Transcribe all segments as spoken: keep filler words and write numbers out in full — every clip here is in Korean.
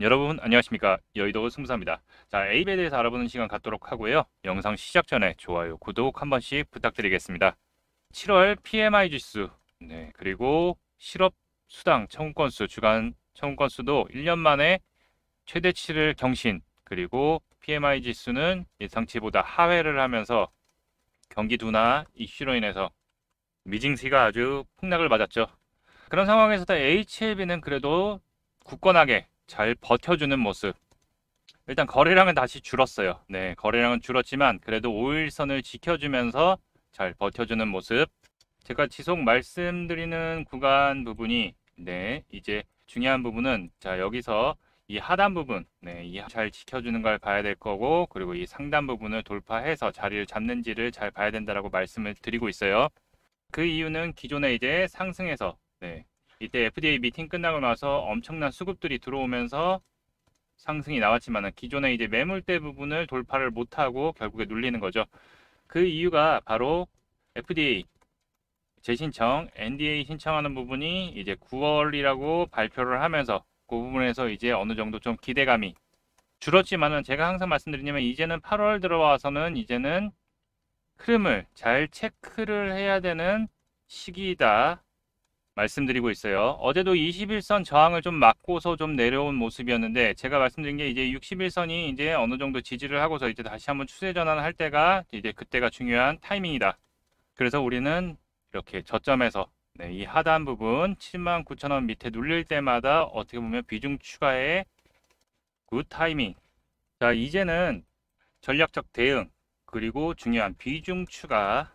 여러분 안녕하십니까, 여의도 승부사입니다. 자, 에이비에 대해서 알아보는 시간 갖도록 하고요. 영상 시작 전에 좋아요, 구독 한 번씩 부탁드리겠습니다. 칠월 피엠아이 지수, 네, 그리고 실업 수당 청구 건수, 주간 청구 건수도 일 년 만에 최대치를 경신, 그리고 피엠아이 지수는 예상치보다 하회를 하면서 경기 둔화 이슈로 인해서 미징시가 아주 폭락을 맞았죠. 그런 상황에서도 에이치엘비는 그래도 굳건하게 잘 버텨주는 모습. 일단 거래량은 다시 줄었어요. 네, 거래량은 줄었지만 그래도 오일선을 지켜주면서 잘 버텨주는 모습. 제가 지속 말씀드리는 구간 부분이, 네, 이제 중요한 부분은, 자, 여기서 이 하단 부분, 네, 이 잘 지켜주는 걸 봐야 될 거고, 그리고 이 상단 부분을 돌파해서 자리를 잡는지를 잘 봐야 된다라고 말씀을 드리고 있어요. 그 이유는 기존에 이제 상승해서, 네, 이때 에프디에이 미팅 끝나고 나서 엄청난 수급들이 들어오면서 상승이 나왔지만 기존에 이제 매물대 부분을 돌파를 못하고 결국에 눌리는 거죠. 그 이유가 바로 에프디에이 재신청, 엔디에이 신청하는 부분이 이제 구월이라고 발표를 하면서 그 부분에서 이제 어느 정도 좀 기대감이 줄었지만은, 제가 항상 말씀드리냐면 이제는 팔월 들어와서는 이제는 흐름을 잘 체크를 해야 되는 시기이다 말씀드리고 있어요. 어제도 이십일선 저항을 좀 막고서 좀 내려온 모습이었는데, 제가 말씀드린 게 이제 육십일선이 이제 어느 정도 지지를 하고서 이제 다시 한번 추세 전환할 때가, 이제 그때가 중요한 타이밍이다. 그래서 우리는 이렇게 저점에서, 네, 이 하단 부분 칠만 구천 원 밑에 눌릴 때마다 어떻게 보면 비중 추가의 굿 타이밍. 자, 이제는 전략적 대응, 그리고 중요한 비중 추가,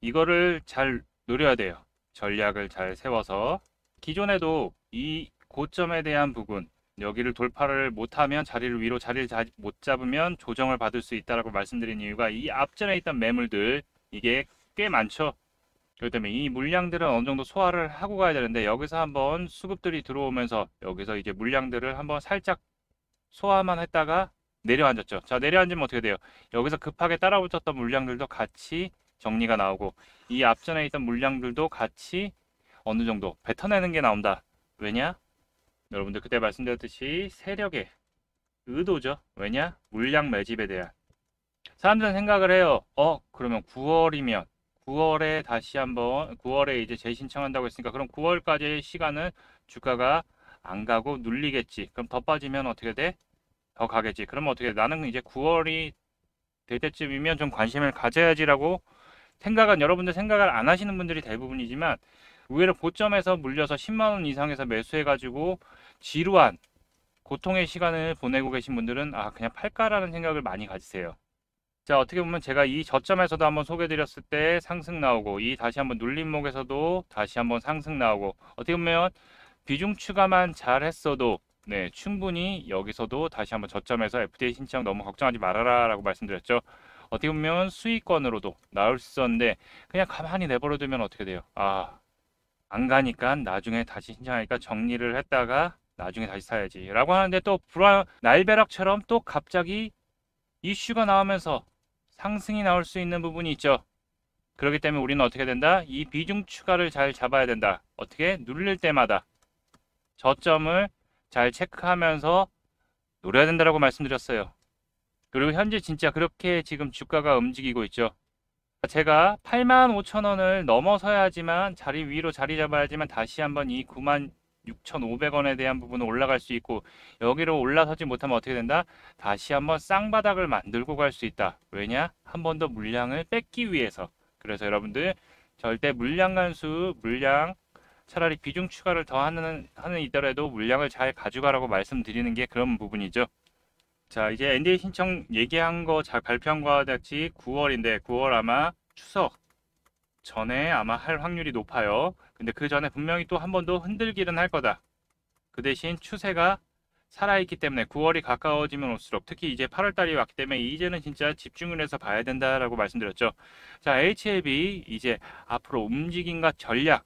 이거를 잘 노려야 돼요. 전략을 잘 세워서 기존에도 이 고점에 대한 부분, 여기를 돌파를 못하면 자리를 위로, 자리를 자, 못 잡으면 조정을 받을 수 있다라고 말씀드린 이유가, 이 앞전에 있던 매물들 이게 꽤 많죠. 그렇기 때문에 이 물량들은 어느 정도 소화를 하고 가야 되는데, 여기서 한번 수급들이 들어오면서 여기서 이제 물량들을 한번 살짝 소화만 했다가 내려앉았죠. 자, 내려앉으면 어떻게 돼요? 여기서 급하게 따라붙었던 물량들도 같이 정리가 나오고, 이 앞전에 있던 물량들도 같이 어느 정도 뱉어내는 게 나온다. 왜냐? 여러분들 그때 말씀드렸듯이 세력의 의도죠. 왜냐? 물량 매집에 대한. 사람들은 생각을 해요. 어, 그러면 구월이면, 구월에 다시 한번, 구월에 이제 재신청한다고 했으니까 그럼 구월까지의 시간은 주가가 안 가고 눌리겠지. 그럼 더 빠지면 어떻게 돼? 더 가겠지. 그러면 어떻게 돼? 나는 이제 구월이 될 때쯤이면 좀 관심을 가져야지라고 생각은, 여러분들 생각을 안 하시는 분들이 대부분이지만, 의외로 고점에서 물려서 십만 원 이상에서 매수해가지고 지루한 고통의 시간을 보내고 계신 분들은, 아, 그냥 팔까라는 생각을 많이 가지세요. 자, 어떻게 보면 제가 이 저점에서도 한번 소개드렸을 때 상승 나오고, 이 다시 한번 눌림목에서도 다시 한번 상승 나오고, 어떻게 보면 비중 추가만 잘 했어도, 네, 충분히 여기서도 다시 한번 저점에서 에프디에이 신청 너무 걱정하지 말아라 라고 말씀드렸죠. 어떻게 보면 수익권으로도 나올 수 있었는데, 그냥 가만히 내버려두면 어떻게 돼요? 아, 안 가니까 나중에 다시 신청하니까 정리를 했다가 나중에 다시 사야지 라고 하는데, 또 불안, 날벼락처럼 또 갑자기 이슈가 나오면서 상승이 나올 수 있는 부분이 있죠. 그렇기 때문에 우리는 어떻게 된다? 이 비중 추가를 잘 잡아야 된다. 어떻게? 눌릴 때마다 저점을 잘 체크하면서 노려야 된다라고 말씀드렸어요. 그리고 현재 진짜 그렇게 지금 주가가 움직이고 있죠. 제가 팔만 오천 원을 넘어서야지만, 자리 위로 자리 잡아야지만 다시 한번 이 구만 육천 오백 원에 대한 부분은 올라갈 수 있고, 여기로 올라서지 못하면 어떻게 된다? 다시 한번 쌍바닥을 만들고 갈 수 있다. 왜냐? 한 번 더 물량을 뺏기 위해서. 그래서 여러분들 절대 물량 간수, 물량 차라리 비중 추가를 더 하는 하는 이더라도 물량을 잘 가져가라고 말씀드리는 게 그런 부분이죠. 자, 이제 엔디에이 신청 얘기한 거, 잘 발표한 거와 같이 구월인데, 구월 아마 추석 전에 아마 할 확률이 높아요. 근데 그 전에 분명히 또 한 번 더 흔들기는 할 거다. 그 대신 추세가 살아있기 때문에, 구월이 가까워지면 올수록, 특히 이제 팔월 달이 왔기 때문에 이제는 진짜 집중을 해서 봐야 된다라고 말씀드렸죠. 자, 에이치엘비 이제 앞으로 움직임과 전략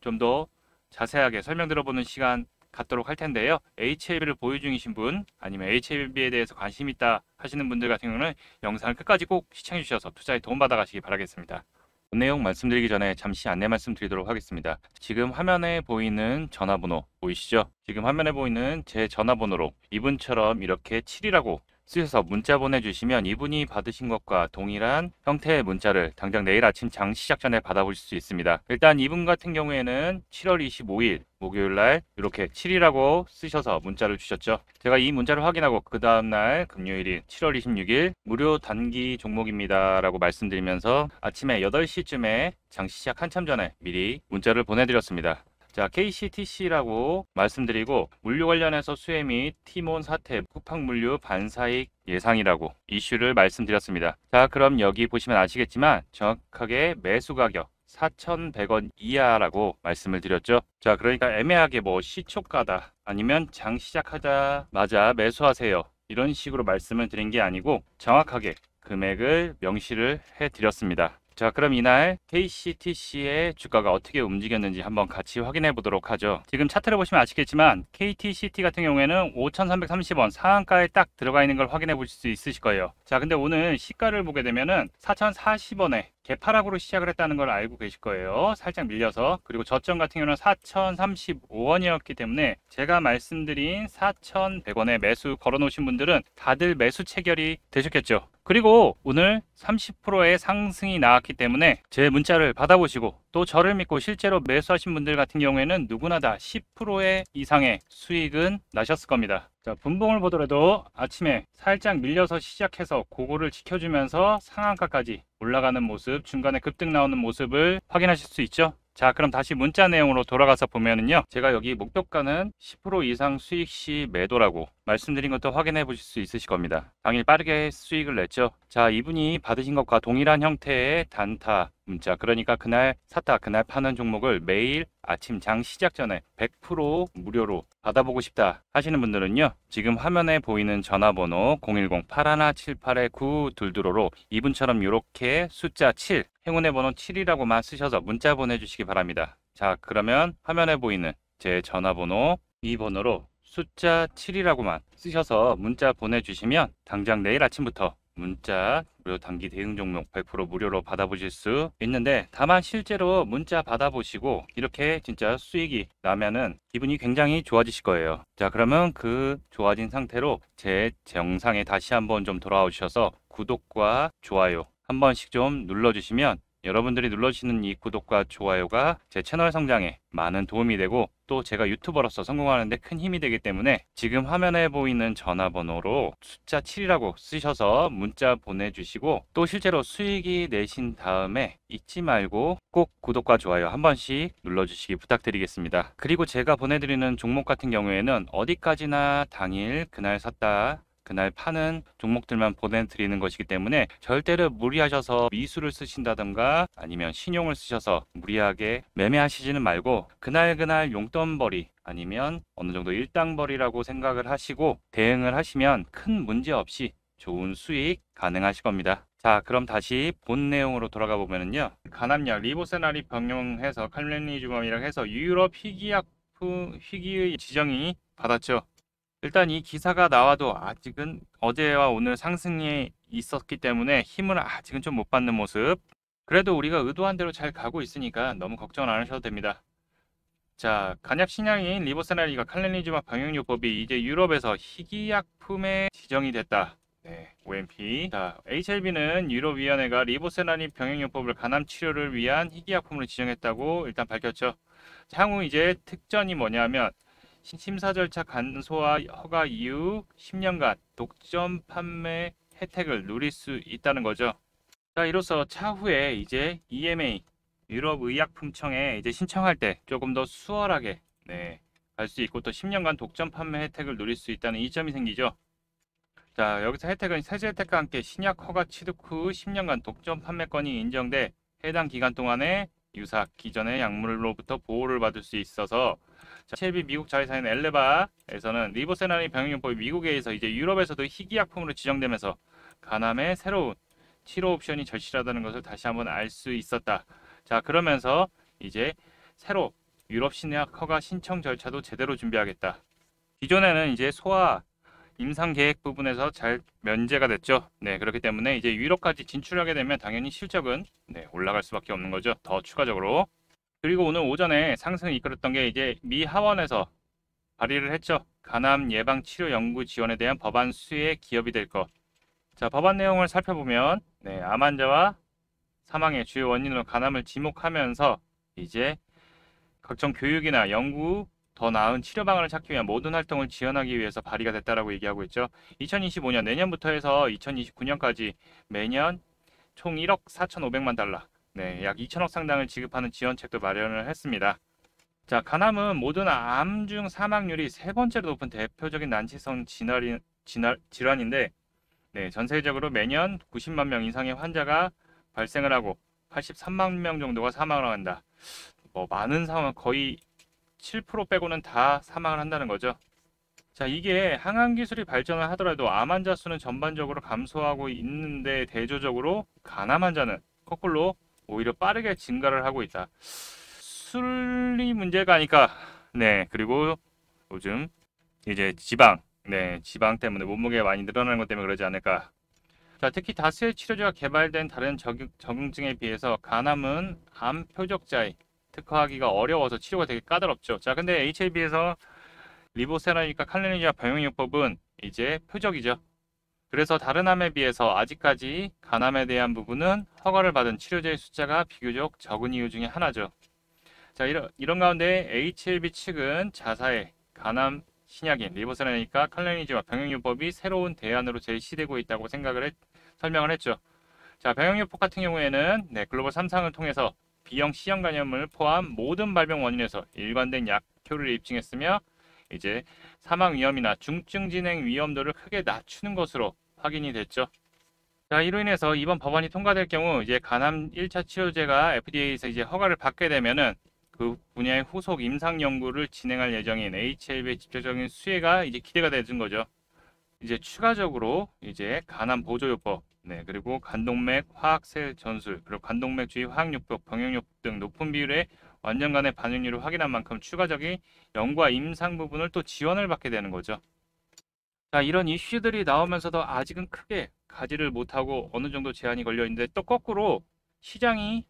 좀 더 자세하게 설명 들어보는 시간 갖도록 할 텐데요. 에이치엘비를 보유 중이신 분, 아니면 에이치엘비에 대해서 관심 있다 하시는 분들 같은 경우는 영상을 끝까지 꼭 시청해 주셔서 투자에 도움받아 가시기 바라겠습니다. 본 내용 말씀드리기 전에 잠시 안내 말씀드리도록 하겠습니다. 지금 화면에 보이는 전화번호 보이시죠? 지금 화면에 보이는 제 전화번호로 이분처럼 이렇게 칠이라고 쓰셔서 문자 보내주시면 이분이 받으신 것과 동일한 형태의 문자를 당장 내일 아침 장 시작 전에 받아보실 수 있습니다. 일단 이분 같은 경우에는 칠월 이십오일 목요일날 이렇게 칠이라고 쓰셔서 문자를 주셨죠. 제가 이 문자를 확인하고 그 다음날 금요일인 칠월 이십육일 무료 단기 종목입니다 라고 말씀드리면서 아침에 여덟 시쯤에 장 시작 한참 전에 미리 문자를 보내드렸습니다. 자, 케이씨티씨라고 말씀드리고 물류 관련해서 수혜 및 티몬 사태, 쿠팡 물류 반사익 예상이라고 이슈를 말씀드렸습니다. 자, 그럼 여기 보시면 아시겠지만 정확하게 매수 가격 사천백 원 이하라고 말씀을 드렸죠. 자, 그러니까 애매하게 뭐 시초가다 아니면 장 시작하자마자 매수하세요 이런 식으로 말씀을 드린 게 아니고 정확하게 금액을 명시를 해드렸습니다. 자, 그럼 이날 케이씨티씨의 주가가 어떻게 움직였는지 한번 같이 확인해 보도록 하죠. 지금 차트를 보시면 아시겠지만 케이티씨티 같은 경우에는 오천삼백삼십 원 상한가에 딱 들어가 있는 걸 확인해 보실 수 있으실 거예요. 자, 근데 오늘 시가를 보게 되면은 사천사십 원에 개파락으로 시작을 했다는 걸 알고 계실 거예요. 살짝 밀려서. 그리고 저점 같은 경우는 사천삼십오 원이었기 때문에 제가 말씀드린 사천백 원에 매수 걸어 놓으신 분들은 다들 매수 체결이 되셨겠죠. 그리고 오늘 삼십 퍼센트의 상승이 나왔기 때문에 제 문자를 받아보시고 또 저를 믿고 실제로 매수하신 분들 같은 경우에는 누구나 다 십 퍼센트 이상의 수익은 나셨을 겁니다. 자, 분봉을 보더라도 아침에 살짝 밀려서 시작해서 그거를 지켜주면서 상한가까지 올라가는 모습, 중간에 급등 나오는 모습을 확인하실 수 있죠. 자, 그럼 다시 문자 내용으로 돌아가서 보면은요, 제가 여기 목표가는 십 퍼센트 이상 수익 시 매도라고 말씀드린 것도 확인해 보실 수 있으실 겁니다. 당일 빠르게 수익을 냈죠. 자, 이분이 받으신 것과 동일한 형태의 단타 문자, 그러니까 그날 샀다 그날 파는 종목을 매일 아침 장 시작 전에 백 퍼센트 무료로 받아보고 싶다 하시는 분들은요, 지금 화면에 보이는 전화번호 공일공 팔일칠 팔 구이이오로 이분처럼 이렇게 숫자 칠, 행운의 번호 칠이라고만 쓰셔서 문자 보내주시기 바랍니다. 자, 그러면 화면에 보이는 제 전화번호 이 번호로 숫자 칠이라고만 쓰셔서 문자 보내주시면 당장 내일 아침부터 문자 무료 단기 대응 종목 백 퍼센트 무료로 받아보실 수 있는데, 다만 실제로 문자 받아보시고 이렇게 진짜 수익이 나면은 기분이 굉장히 좋아지실 거예요. 자, 그러면 그 좋아진 상태로 제 영상에 다시 한번 좀 돌아오셔서 구독과 좋아요 한 번씩 좀 눌러주시면 여러분들이 눌러주시는 이 구독과 좋아요가 제 채널 성장에 많은 도움이 되고 또 제가 유튜버로서 성공하는 데 큰 힘이 되기 때문에 지금 화면에 보이는 전화번호로 숫자 칠이라고 쓰셔서 문자 보내주시고 또 실제로 수익이 내신 다음에 잊지 말고 꼭 구독과 좋아요 한 번씩 눌러주시기 부탁드리겠습니다. 그리고 제가 보내드리는 종목 같은 경우에는 어디까지나 당일 그날 샀다 그날 파는 종목들만 보내드리는 것이기 때문에 절대로 무리하셔서 미수를 쓰신다던가 아니면 신용을 쓰셔서 무리하게 매매하시지는 말고 그날그날 용돈벌이 아니면 어느 정도 일당벌이라고 생각을 하시고 대응을 하시면 큰 문제 없이 좋은 수익 가능하실 겁니다. 자, 그럼 다시 본 내용으로 돌아가 보면은요, 간암약 리보세라닙 병용해서 캄렐리주맙이라고 해서 유럽 희귀약품 희귀의 지정이 받았죠. 일단 이 기사가 나와도 아직은 어제와 오늘 상승이 있었기 때문에 힘을 아직은 좀 못 받는 모습. 그래도 우리가 의도한 대로 잘 가고 있으니까 너무 걱정 안 하셔도 됩니다. 자, 간약 신약인 리보세라닙과 캄렐리주맙 병용요법이 이제 유럽에서 희귀약품에 지정이 됐다. 네, 오 엠 피. 자, 에이치 엘 비는 유럽위원회가 리보세라닙 병용요법을 간암 치료를 위한 희귀약품으로 지정했다고 일단 밝혔죠. 향후 이제 특전이 뭐냐면 심사 절차 간소화 허가 이후 십 년간 독점 판매 혜택을 누릴 수 있다는 거죠. 자, 이로써 차후에 이제 이 엠 에이 유럽의약품청에 이제 신청할 때 조금 더 수월하게 네, 갈 수 있고 또 십 년간 독점 판매 혜택을 누릴 수 있다는 이점이 생기죠. 자, 여기서 혜택은 세제 혜택과 함께 신약 허가 취득 후 십 년간 독점 판매권이 인정돼 해당 기간 동안에 유사 기존의 약물로부터 보호를 받을 수 있어서 에이치 엘 비 미국 자회사인 엘레바에서는 리보세라닙 병용요법이 미국에 의해서 이제 유럽에서도 희귀약품으로 지정되면서 간암의 새로운 치료 옵션이 절실하다는 것을 다시 한번 알 수 있었다. 자, 그러면서 이제 새로 유럽 신약 허가 신청 절차도 제대로 준비하겠다. 기존에는 이제 소아 임상 계획 부분에서 잘 면제가 됐죠. 네, 그렇기 때문에 이제 유럽까지 진출하게 되면 당연히 실적은 네, 올라갈 수밖에 없는 거죠. 더 추가적으로. 그리고 오늘 오전에 상승을 이끌었던 게 이제 미 하원에서 발의를 했죠. 간암 예방 치료 연구 지원에 대한 법안 수혜 기업이 될 것. 자, 법안 내용을 살펴보면 네, 암 환자와 사망의 주요 원인으로 간암을 지목하면서 이제 각종 교육이나 연구, 더 나은 치료 방안을 찾기 위한 모든 활동을 지원하기 위해서 발의가 됐다라고 얘기하고 있죠. 이천이십오 년 내년부터 해서 이천이십구 년까지 매년 총 일억 사천오백만 달러, 네, 약 이천억 상당을 지급하는 지원책도 마련을 했습니다. 자, 간암은 모든 암 중 사망률이 세 번째로 높은 대표적인 난치성 진화리, 진화, 질환인데 네, 전 세계적으로 매년 구십만 명 이상의 환자가 발생을 하고 팔십삼만 명 정도가 사망을 한다. 뭐 많은 사망 거의 칠 퍼센트 빼고는 다 사망을 한다는 거죠. 자, 이게 항암 기술이 발전을 하더라도 암 환자 수는 전반적으로 감소하고 있는데 대조적으로 간암 환자는 거꾸로 오히려 빠르게 증가를 하고 있다. 술리 문제가 아닐까. 네, 그리고 요즘 이제 지방, 네, 지방 때문에 몸무게 많이 늘어나는 것 때문에 그러지 않을까. 자, 특히 다수의 치료제가 개발된 다른 적용, 적응증에 비해서 간암은 암 표적자의 특화하기가 어려워서 치료가 되게 까다롭죠. 자, 근데 에이치엘비에서 리보세라닙과 캄렐리주맙 병용요법은 이제 표적이죠. 그래서 다른 암에 비해서 아직까지 간암에 대한 부분은 허가를 받은 치료제의 숫자가 비교적 적은 이유 중에 하나죠. 자, 이런, 이런 가운데 에이치엘비 측은 자사의 간암 신약인 리보세라닙과 캄렐리주맙 병용요법이 새로운 대안으로 제시되고 있다고 생각을 했, 설명을 했죠. 자, 병용요법 같은 경우에는 네, 글로벌 삼 상을 통해서 B형 C형 간염을 포함 모든 발병 원인에서 일관된 약효를 입증했으며 이제 사망 위험이나 중증 진행 위험도를 크게 낮추는 것으로 확인이 됐죠. 자, 이로 인해서 이번 법안이 통과될 경우 이제 간암 일 차 치료제가 에프디에이에서 이제 허가를 받게 되면은 그 분야의 후속 임상 연구를 진행할 예정인 에이치엘비의 직접적인 수혜가 이제 기대가 되는 거죠. 이제 추가적으로 이제 간암 보조요법, 네, 그리고 간동맥 화학세 전술, 그리고 간동맥 주위 화학요법, 병용요법 등 높은 비율의 완전 간의 반응률을 확인한 만큼 추가적인 연구와 임상 부분을 또 지원을 받게 되는 거죠. 자, 이런 이슈들이 나오면서도 아직은 크게 가지를 못하고 어느 정도 제한이 걸려 있는데 또 거꾸로 시장이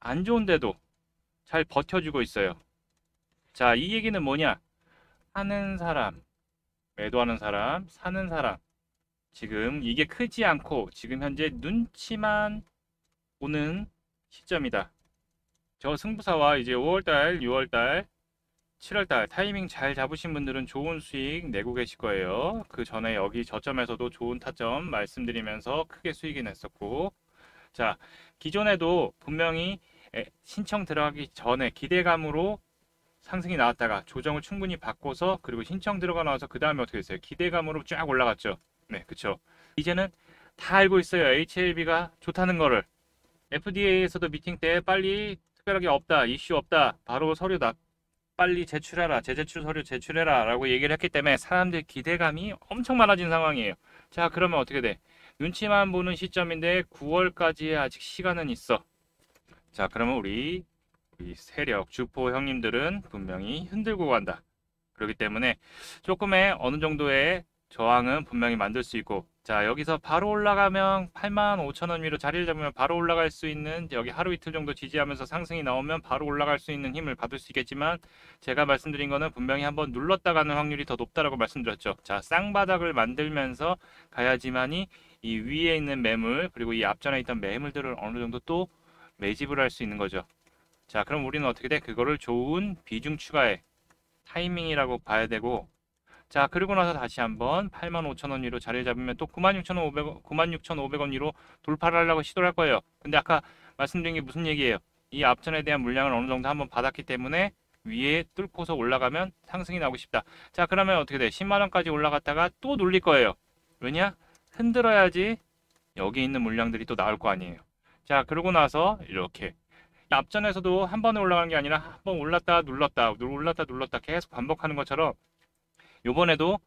안 좋은데도 잘 버텨주고 있어요. 자, 이 얘기는 뭐냐? 하는 사람, 매도하는 사람, 사는 사람. 지금 이게 크지 않고 지금 현재 눈치만 보는 시점이다. 저 승부사와 이제 오월달, 유월달, 칠월달 타이밍 잘 잡으신 분들은 좋은 수익 내고 계실 거예요. 그 전에 여기 저점에서도 좋은 타점 말씀드리면서 크게 수익이 냈었고, 자, 기존에도 분명히 신청 들어가기 전에 기대감으로 상승이 나왔다가 조정을 충분히 받고서 그리고 신청 들어가 나와서 그 다음에 어떻게 됐어요? 기대감으로 쫙 올라갔죠. 네, 그쵸. 이제는 다 알고 있어요. 에이치엘비가 좋다는 거를. 에프디에이에서도 미팅 때 빨리 특별하게 없다, 이슈 없다, 바로 서류 다 빨리 제출해라, 재제출 서류 제출해라 라고 얘기를 했기 때문에 사람들 기대감이 엄청 많아진 상황이에요. 자, 그러면 어떻게 돼? 눈치만 보는 시점인데 구월까지 아직 시간은 있어. 자, 그러면 우리, 우리 세력, 주포 형님들은 분명히 흔들고 간다. 그렇기 때문에 조금의 어느 정도의 저항은 분명히 만들 수 있고, 자, 여기서 바로 올라가면 팔만 오천 원 위로 자리를 잡으면 바로 올라갈 수 있는, 여기 하루 이틀 정도 지지하면서 상승이 나오면 바로 올라갈 수 있는 힘을 받을 수 있겠지만, 제가 말씀드린 거는 분명히 한번 눌렀다 가는 확률이 더 높다라고 말씀드렸죠. 자, 쌍바닥을 만들면서 가야지만이 이 위에 있는 매물 그리고 이 앞전에 있던 매물들을 어느 정도 또 매집을 할 수 있는 거죠. 자, 그럼 우리는 어떻게 돼? 그거를 좋은 비중 추가의 타이밍이라고 봐야 되고, 자, 그리고 나서 다시 한번 팔만 오천 원 위로 자리를 잡으면 또 구만 육천 오백 원, 구만 육천 오백 원 위로 돌파를 하려고 시도를 할 거예요. 근데 아까 말씀드린 게 무슨 얘기예요? 이 앞전에 대한 물량을 어느 정도 한번 받았기 때문에 위에 뚫고서 올라가면 상승이 나오고 싶다. 자, 그러면 어떻게 돼? 십만 원까지 올라갔다가 또 놀릴 거예요. 왜냐? 흔들어야지 여기 있는 물량들이 또 나올 거 아니에요. 자, 그러고 나서 이렇게 앞전에서도 한 번에 올라간 게 아니라 한 번 올랐다 눌렀다, 올랐다 눌렀다 계속 반복하는 것처럼 요번에도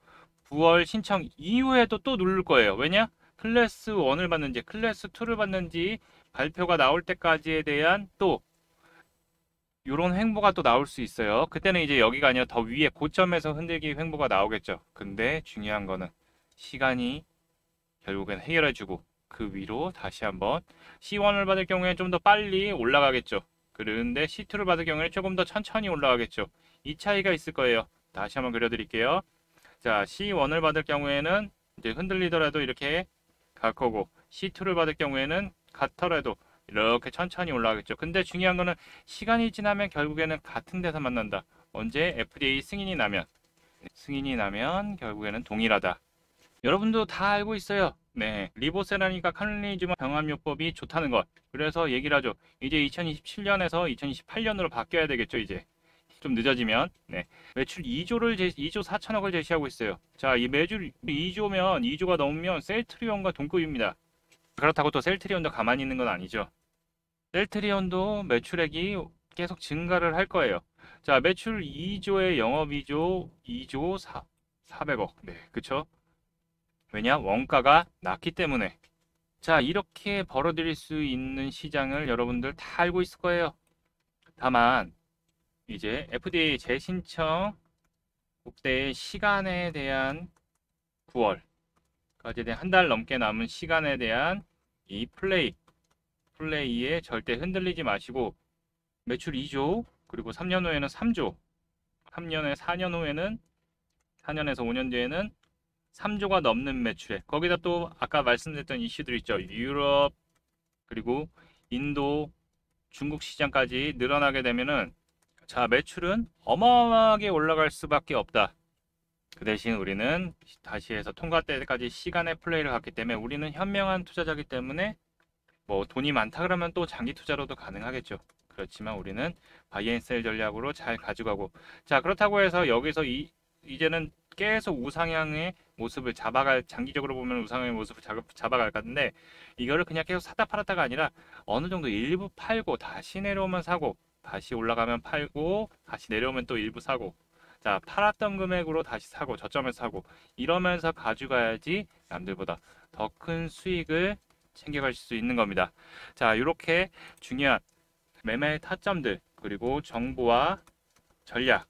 구월 신청 이후에도 또 누를 거예요. 왜냐? 클래스 일을 받는지 클래스 이를 받는지 발표가 나올 때까지에 대한 또 이런 횡보가 또 나올 수 있어요. 그때는 이제 여기가 아니라 더 위에 고점에서 흔들기 횡보가 나오겠죠. 근데 중요한 거는 시간이 결국엔 해결해주고 그 위로 다시 한번 씨 원을 받을 경우에 좀 더 빨리 올라가겠죠. 그런데 씨 투를 받을 경우에 조금 더 천천히 올라가겠죠. 이 차이가 있을 거예요. 다시 한번 그려드릴게요. 자, 씨 원을 받을 경우에는 이제 흔들리더라도 이렇게 갈 거고, 씨 투를 받을 경우에는 같더라도 이렇게 천천히 올라가겠죠. 근데 중요한 거는 시간이 지나면 결국에는 같은 데서 만난다. 언제? 에프디에이 승인이 나면. 승인이 나면 결국에는 동일하다. 여러분도 다 알고 있어요. 네, 리보세라닙과 캄렐리주맙 병합요법이 좋다는 것. 그래서 얘기를 하죠. 이제 이천이십칠 년에서 이천이십팔 년으로 바뀌어야 되겠죠. 이제 좀 늦어지면. 네, 매출 이 조를 제시, 이 조 사천억을 제시하고 있어요. 자, 이 매출 이 조면 이 조가 넘으면 셀트리온과 동급입니다. 그렇다고 또 셀트리온도 가만히 있는 건 아니죠. 셀트리온도 매출액이 계속 증가를 할 거예요. 자, 매출 이 조에 영업 이조, 이 조 사백억. 네, 그쵸? 왜냐? 원가가 낮기 때문에. 자, 이렇게 벌어들일 수 있는 시장을 여러분들 다 알고 있을 거예요. 다만 이제 에프디에이 재신청 그때의 시간에 대한 구월까지 한 달 넘게 남은 시간에 대한 이 플레이 플레이에 절대 흔들리지 마시고, 매출 이 조, 그리고 삼 년 후에는 삼 조, 삼 년에 사 년 후에는 사 년에서 오 년 뒤에는 삼 조가 넘는 매출액. 거기다 또 아까 말씀드렸던 이슈들 있죠. 유럽 그리고 인도, 중국 시장까지 늘어나게 되면은, 자, 매출은 어마어마하게 올라갈 수밖에 없다. 그 대신 우리는 다시 해서 통과 때까지 시간의 플레이를 갖기 때문에, 우리는 현명한 투자자이기 때문에 뭐 돈이 많다 그러면 또 장기 투자로도 가능하겠죠. 그렇지만 우리는 바이앤셀 전략으로 잘 가져가고, 자, 그렇다고 해서 여기서 이, 이제는 계속 우상향의 모습을 잡아갈, 장기적으로 보면 우상향의 모습을 잡아갈 건데, 이거를 그냥 계속 사다 팔았다가 아니라 어느 정도 일부 팔고 다시 내려오면 사고, 다시 올라가면 팔고, 다시 내려오면 또 일부 사고, 자, 팔았던 금액으로 다시 사고, 저점에서 사고, 이러면서 가져가야지 남들보다 더 큰 수익을 챙겨가실 수 있는 겁니다. 자, 이렇게 중요한 매매의 타점들, 그리고 정보와 전략,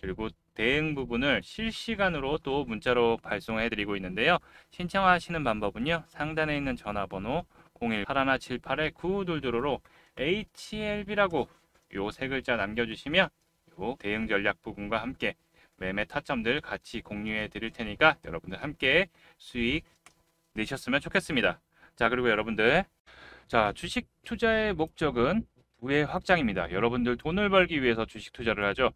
그리고 대응 부분을 실시간으로 또 문자로 발송해드리고 있는데요. 신청하시는 방법은요, 상단에 있는 전화번호 공일 팔일칠 팔에 구이이이로 에이치엘비라고 요 세 글자 남겨주시면 요 대응 전략 부분과 함께 매매 타점들 같이 공유해 드릴 테니까 여러분들 함께 수익 내셨으면 좋겠습니다. 자, 그리고 여러분들, 자, 주식 투자의 목적은 부의 확장입니다. 여러분들 돈을 벌기 위해서 주식 투자를 하죠.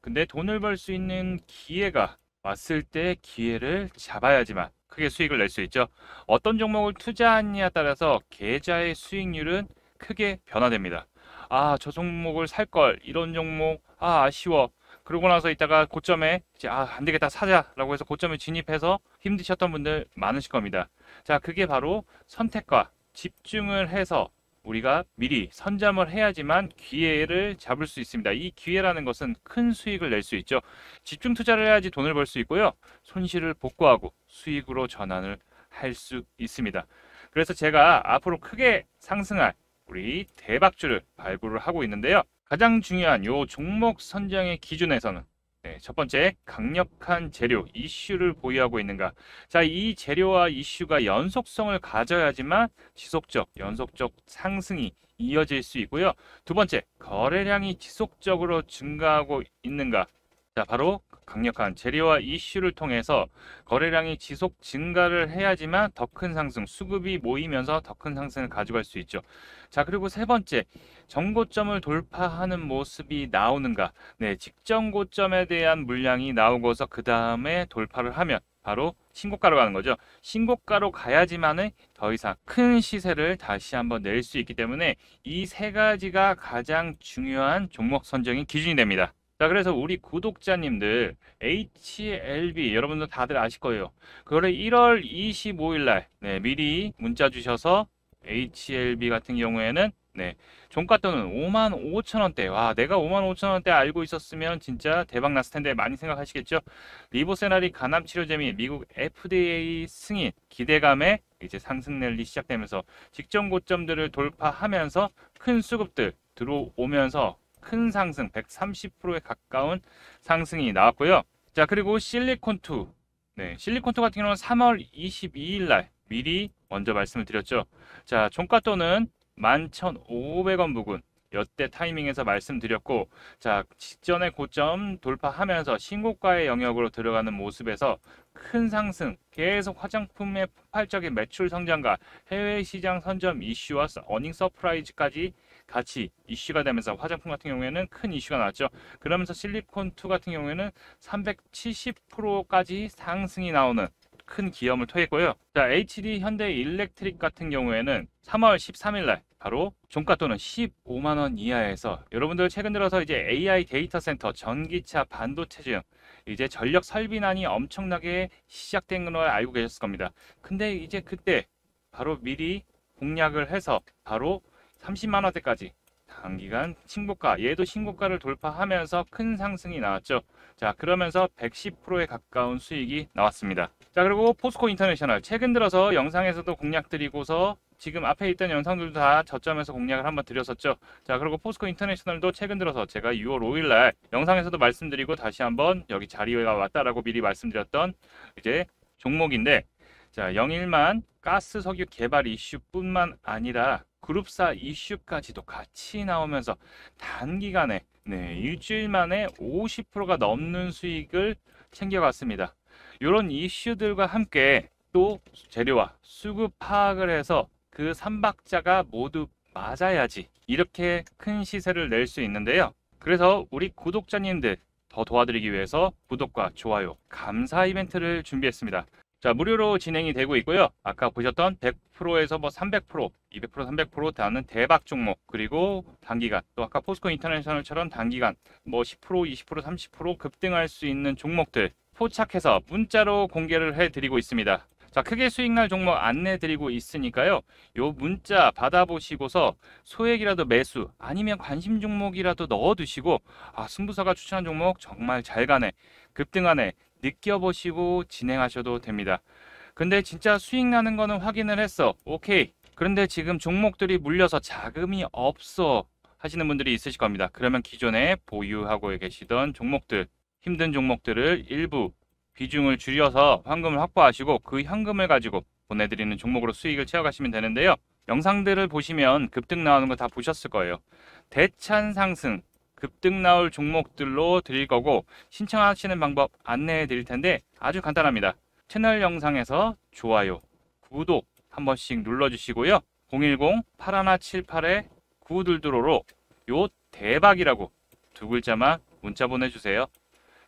근데 돈을 벌 수 있는 기회가 왔을 때 기회를 잡아야지만 크게 수익을 낼 수 있죠. 어떤 종목을 투자하느냐에 따라서 계좌의 수익률은 크게 변화됩니다. 아, 저 종목을 살걸, 이런 종목, 아, 아쉬워. 그러고 나서 이따가 고점에 이제 아, 안되겠다 사자 라고 해서 고점에 진입해서 힘드셨던 분들 많으실 겁니다. 자, 그게 바로 선택과 집중을 해서 우리가 미리 선점을 해야지만 기회를 잡을 수 있습니다. 이 기회라는 것은 큰 수익을 낼 수 있죠. 집중 투자를 해야지 돈을 벌 수 있고요, 손실을 복구하고 수익으로 전환을 할 수 있습니다. 그래서 제가 앞으로 크게 상승할 우리 대박주를 발굴을 하고 있는데요. 가장 중요한 요 종목 선정의 기준에서는, 네, 첫 번째, 강력한 재료, 이슈를 보유하고 있는가. 자, 이 재료와 이슈가 연속성을 가져야지만 지속적, 연속적 상승이 이어질 수 있고요. 두 번째, 거래량이 지속적으로 증가하고 있는가. 자, 바로 강력한 재료와 이슈를 통해서 거래량이 지속 증가를 해야지만 더 큰 상승, 수급이 모이면서 더 큰 상승을 가져갈 수 있죠. 자, 그리고 세 번째, 정고점을 돌파하는 모습이 나오는가. 네, 직전 고점에 대한 물량이 나오고서 그 다음에 돌파를 하면 바로 신고가로 가는 거죠. 신고가로 가야지만은 더 이상 큰 시세를 다시 한번 낼 수 있기 때문에 이 세 가지가 가장 중요한 종목 선정의 기준이 됩니다. 자, 그래서 우리 구독자님들 에이치엘비 여러분들 다들 아실 거예요. 그거를 일월 이십오일 날, 네, 미리 문자 주셔서 에이치엘비 같은 경우에는, 네, 종가 또는 오만 오천 원대. 와, 내가 오만 오천 원대 알고 있었으면 진짜 대박 났을 텐데 많이 생각하시겠죠. 리보세라닙 간암 치료제 및 미국 에프디에이 승인 기대감에 이제 상승 랠리 시작되면서 직전 고점들을 돌파하면서 큰 수급들 들어오면서 큰 상승, 백삼십 퍼센트에 가까운 상승이 나왔고요. 자, 그리고 실리콘투. 네, 실리콘투 같은 경우는 삼월 이십이일 날 미리 먼저 말씀을 드렸죠. 자, 종가또는 만 천오백 원 부근. 이때 타이밍에서 말씀드렸고, 자, 직전의 고점 돌파하면서 신고가의 영역으로 들어가는 모습에서 큰 상승, 계속 화장품의 폭발적인 매출 성장과 해외 시장 선점 이슈와 어닝 서프라이즈까지 같이 이슈가 되면서 화장품 같은 경우에는 큰 이슈가 나왔죠. 그러면서 실리콘투 같은 경우에는 삼백칠십 퍼센트까지 상승이 나오는 큰 기염을 토했고요. 자, 에이치디 현대 일렉트릭 같은 경우에는 삼월 십삼일 날 바로 종가 또는 십오만 원 이하에서, 여러분들 최근 들어서 이제 에이아이 데이터 센터, 전기차, 반도체 등 이제 전력 설비난이 엄청나게 시작된 걸 알고 계셨을 겁니다. 근데 이제 그때 바로 미리 공략을 해서 바로 삼십만 원대까지 단기간 신고가, 얘도 신고가를 돌파하면서 큰 상승이 나왔죠. 자, 그러면서 백십 퍼센트에 가까운 수익이 나왔습니다. 자, 그리고 포스코 인터내셔널, 최근 들어서 영상에서도 공략 드리고서 지금 앞에 있던 영상들도 다 저점에서 공략을 한번 드렸었죠. 자, 그리고 포스코 인터내셔널도 최근 들어서 제가 유월 오일 날 영상에서도 말씀드리고 다시 한번 여기 자리가 왔다라고 미리 말씀드렸던 이제 종목인데, 자, 영일만 가스 석유 개발 이슈뿐만 아니라 그룹사 이슈까지도 같이 나오면서 단기간에, 네, 일주일 만에 오십 퍼센트가 넘는 수익을 챙겨갔습니다. 이런 이슈들과 함께 또 재료와 수급 파악을 해서 그 삼박자가 모두 맞아야지 이렇게 큰 시세를 낼 수 있는데요. 그래서 우리 구독자님들 더 도와드리기 위해서 구독과 좋아요, 감사 이벤트를 준비했습니다. 자, 무료로 진행이 되고 있고요. 아까 보셨던 백 퍼센트에서 뭐 삼백 퍼센트, 이백 퍼센트, 삼백 퍼센트 다는 대박 종목, 그리고 단기간, 또 아까 포스코 인터내셔널처럼 단기간 뭐 십 퍼센트, 이십 퍼센트, 삼십 퍼센트 급등할 수 있는 종목들 포착해서 문자로 공개를 해드리고 있습니다. 자, 크게 수익날 종목 안내드리고 있으니까요. 요 문자 받아보시고서 소액이라도 매수, 아니면 관심 종목이라도 넣어두시고, 아, 승부사가 추천한 종목 정말 잘 가네, 급등하네 느껴보시고 진행하셔도 됩니다. 근데 진짜 수익 나는 거는 확인을 했어, 오케이, 그런데 지금 종목들이 물려서 자금이 없어 하시는 분들이 있으실 겁니다. 그러면 기존에 보유하고 계시던 종목들, 힘든 종목들을 일부 비중을 줄여서 현금을 확보하시고 그 현금을 가지고 보내드리는 종목으로 수익을 채워가시면 되는데요. 영상들을 보시면 급등 나오는 거 다 보셨을 거예요. 대찬 상승 급등 나올 종목들로 드릴 거고, 신청하시는 방법 안내해 드릴 텐데 아주 간단합니다. 채널 영상에서 좋아요, 구독 한 번씩 눌러주시고요. 공일공 팔일칠팔에 구이이오로 요 대박이라고 두 글자만 문자 보내주세요.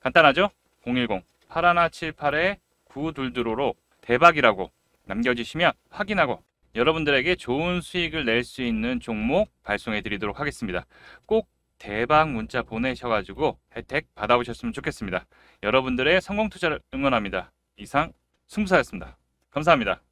간단하죠? 공일공 팔일칠팔에 구이이오로 대박이라고 남겨주시면 확인하고 여러분들에게 좋은 수익을 낼 수 있는 종목 발송해 드리도록 하겠습니다. 꼭 대박 문자 보내셔가지고 혜택 받아보셨으면 좋겠습니다. 여러분들의 성공 투자를 응원합니다. 이상 승부사였습니다. 감사합니다.